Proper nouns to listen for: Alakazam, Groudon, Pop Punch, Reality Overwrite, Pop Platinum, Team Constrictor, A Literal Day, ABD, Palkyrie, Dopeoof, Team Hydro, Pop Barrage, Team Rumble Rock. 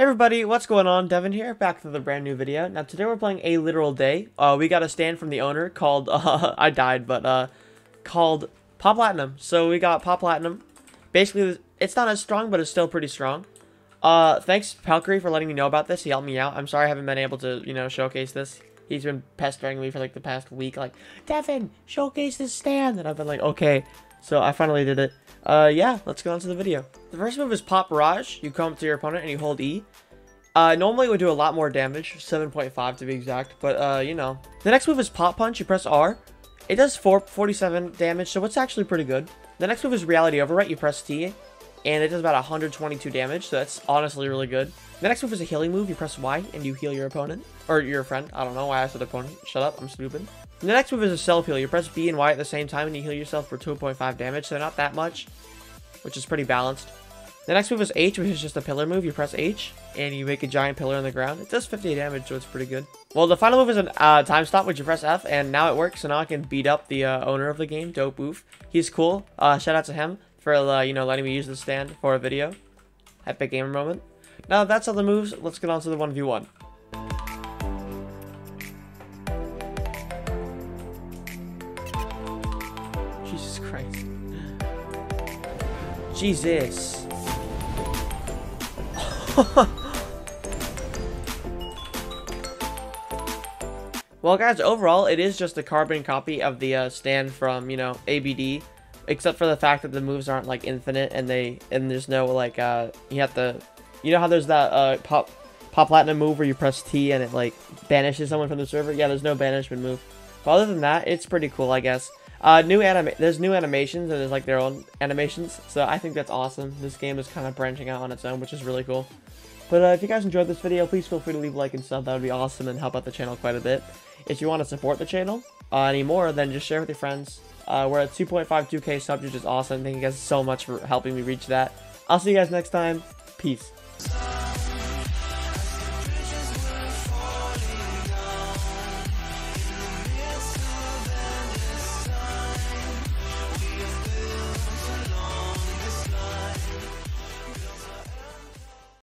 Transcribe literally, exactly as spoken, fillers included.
Hey everybody, what's going on? Devin here, back with a brand new video. Now today we're playing A Literal Day. Uh, we got a stand from the owner called, uh, I died, but, uh, called Pop Platinum. So we got Pop Platinum. Basically, it's not as strong, but it's still pretty strong. Uh, thanks Palkyrie for letting me know about this. He helped me out. I'm sorry I haven't been able to, you know, showcase this. He's been pestering me for like the past week, like, Devin, showcase this stand. And I've been like, okay. So I finally did it. Uh, yeah, let's go on to the video. The first move is Pop Barrage. You come up to your opponent and you hold E. Uh, normally it would do a lot more damage, seven point five to be exact, but, uh, you know. The next move is Pop Punch. You press R. It does four forty-seven damage, so it's actually pretty good. The next move is Reality Overwrite. You press T, and it does about one hundred twenty-two damage, so that's honestly really good. The next move is a healing move. You press Y, and you heal your opponent. Or your friend. I don't know why I said opponent. Shut up, I'm stupid. The next move is a self-heal. You press B and Y at the same time, and you heal yourself for two point five damage, so not that much, which is pretty balanced. The next move is H, which is just a pillar move. You press H, and you make a giant pillar on the ground. It does fifty damage, so it's pretty good. Well, the final move is a uh, time stop, which you press F, and now it works, so now I can beat up the uh, owner of the game, Dopeoof. He's cool. Uh, shout out to him for uh, you know, letting me use the stand for a video. Epic gamer moment. Now, that's all the moves. Let's get on to the one v one. Jesus Christ. Jesus. Well, guys, overall, it is just a carbon copy of the uh, stand from, you know, A B D, except for the fact that the moves aren't, like, infinite, and they, and there's no, like, uh, you have to, you know how there's that, uh, pop, pop Platinum move where you press T and it, like, banishes someone from the server? Yeah, there's no banishment move. But other than that, it's pretty cool, I guess. Uh, new anima- there's new animations, and there's like their own animations, so I think that's awesome. This game is kind of branching out on its own, which is really cool. But uh, if you guys enjoyed this video, please feel free to leave a like and sub. That would be awesome and help out the channel quite a bit. If you want to support the channel uh, anymore, then just share with your friends. Uh, we're at two point five two K subs, which is awesome. Thank you guys so much for helping me reach that. I'll see you guys next time. Peace.